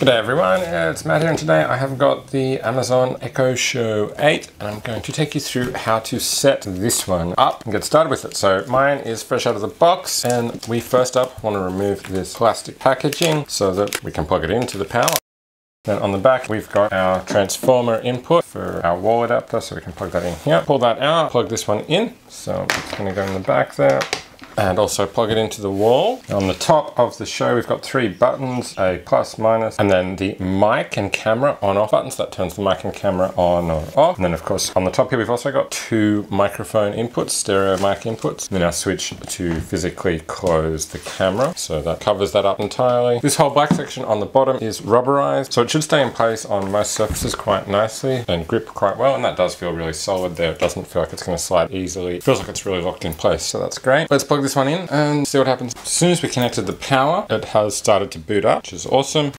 G'day everyone, it's Matt here, and today I have got the Amazon Echo Show 8 and I'm going to take you through how to set this one up and get started with it. So mine is fresh out of the box, and we first up want to remove this plastic packaging so that we can plug it into the power. Then on the back we've got our transformer input for our wall adapter, so we can plug that in here. Pull that out, plug this one in, so it's going to go in the back there. And also plug it into the wall. On the top of the show, we've got three buttons, a plus, minus, and then the mic and camera on off buttons. That turns the mic and camera on or off. And then of course, on the top here, we've also got two microphone inputs, stereo mic inputs. And then our switch to physically close the camera. So that covers that up entirely. This whole black section on the bottom is rubberized, so it should stay in place on most surfaces quite nicely and grip quite well. And that does feel really solid there. It doesn't feel like it's gonna slide easily. It feels like it's really locked in place, so that's great. Let's plug this one in and see what happens. As soon as we connected the power, it has started to boot up, which is awesome.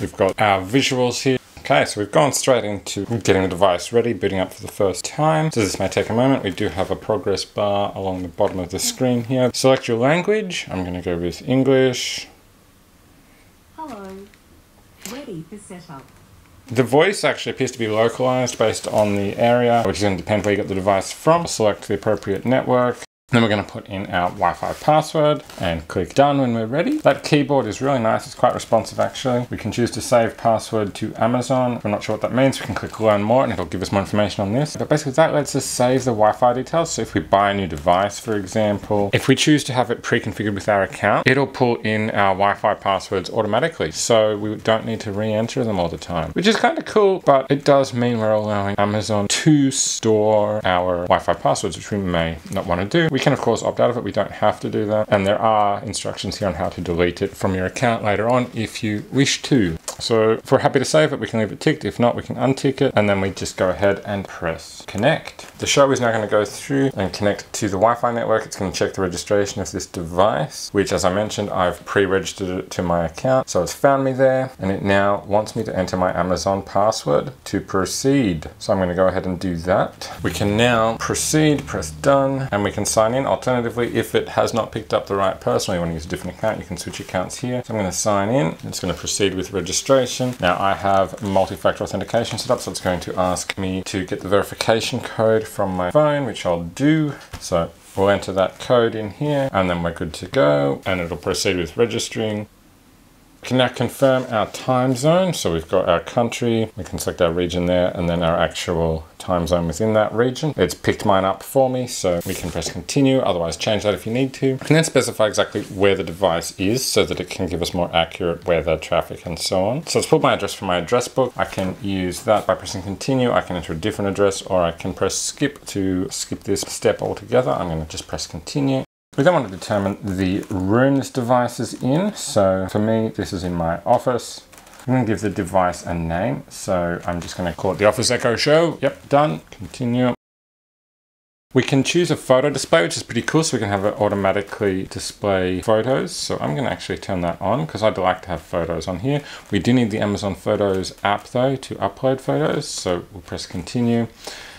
We've got our visuals here. Okay, so we've gone straight into getting the device ready, booting up for the first time. So this may take a moment. We do have a progress bar along the bottom of the screen here. Select your language. I'm going to go with English. Hello. Ready for setup. The voice actually appears to be localized based on the area, which is going to depend where you got the device from. Select the appropriate network. Then we're going to put in our Wi-Fi password and click done when we're ready. That keyboard is really nice. It's quite responsive actually. We can choose to save password to Amazon. If we're not sure what that means, we can click learn more and it'll give us more information on this. But basically that lets us save the Wi-Fi details. So if we buy a new device, for example, if we choose to have it pre-configured with our account, it'll pull in our Wi-Fi passwords automatically. So we don't need to re-enter them all the time, which is kind of cool, but it does mean we're allowing Amazon to store our Wi-Fi passwords, which we may not want to do. We can of course opt out of it, we don't have to do that. And there are instructions here on how to delete it from your account later on if you wish to. So if we're happy to save it, we can leave it ticked. If not, we can untick it, and then we just go ahead and press connect. The show is now going to go through and connect to the Wi-Fi network. It's going to check the registration of this device, which as I mentioned, I've pre-registered it to my account. So it's found me there, and it now wants me to enter my Amazon password to proceed. So I'm going to go ahead and do that. We can now proceed, press done, and we can sign in. Alternatively, if it has not picked up the right person, or you want to use a different account, you can switch accounts here. So I'm going to sign in. It's going to proceed with registration. Now I have multi-factor authentication set up, so it's going to ask me to get the verification code from my phone, which I'll do. So we'll enter that code in here, and then we're good to go, and it'll proceed with registering. We can now confirm our time zone. So we've got our country, we can select our region there, and then our actual time zone within that region. It's picked mine up for me, so we can press continue, otherwise change that if you need to. And then specify exactly where the device is so that it can give us more accurate weather, traffic, and so on. So it's pulled my address from my address book. I can use that by pressing continue. I can enter a different address, or I can press skip to skip this step altogether. I'm going to just press continue. We then want to determine the room this device is in. So for me, this is in my office. I'm going to give the device a name. So I'm just going to call it the Office Echo Show. Yep, done. Continue. We can choose a photo display, which is pretty cool. So we can have it automatically display photos. So I'm going to actually turn that on because I'd like to have photos on here. We do need the Amazon Photos app though to upload photos. So we'll press continue.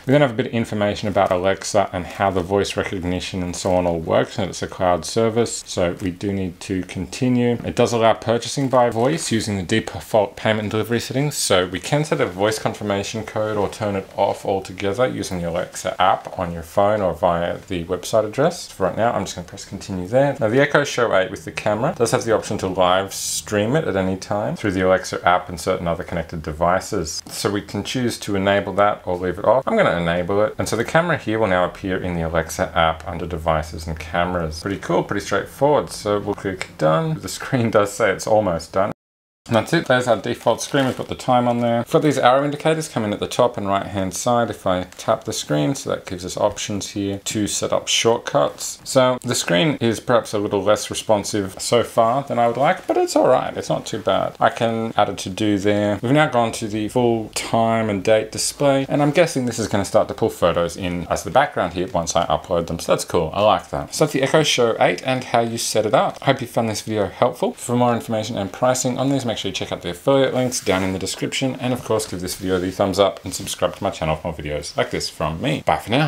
We then have a bit of information about Alexa and how the voice recognition and so on all works, and it's a cloud service, so we do need to continue. It does allow purchasing by voice using the default payment and delivery settings, so we can set a voice confirmation code or turn it off altogether using the Alexa app on your phone or via the website address. For right now, I'm just going to press continue there. Now the Echo Show 8 with the camera does have the option to live stream it at any time through the Alexa app and certain other connected devices. So we can choose to enable that or leave it off. I'm going to enable it, and so the camera here will now appear in the Alexa app under devices and cameras. Pretty cool, pretty straightforward. So we'll click done. The screen does say it's almost done. And that's it. There's our default screen. We've got the time on there. We've got these arrow indicators coming at the top and right hand side if I tap the screen. So that gives us options here to set up shortcuts. So the screen is perhaps a little less responsive so far than I would like, but it's all right. It's not too bad. I can add a to do there. We've now gone to the full time and date display, and I'm guessing this is going to start to pull photos in as the background here once I upload them. So that's cool. I like that. So that's the Echo Show 8 and how you set it up. I hope you found this video helpful. For more information and pricing on these, make sure you check out the affiliate links down in the description, and of course give this video the thumbs up and subscribe to my channel for more videos like this from me. Bye for now.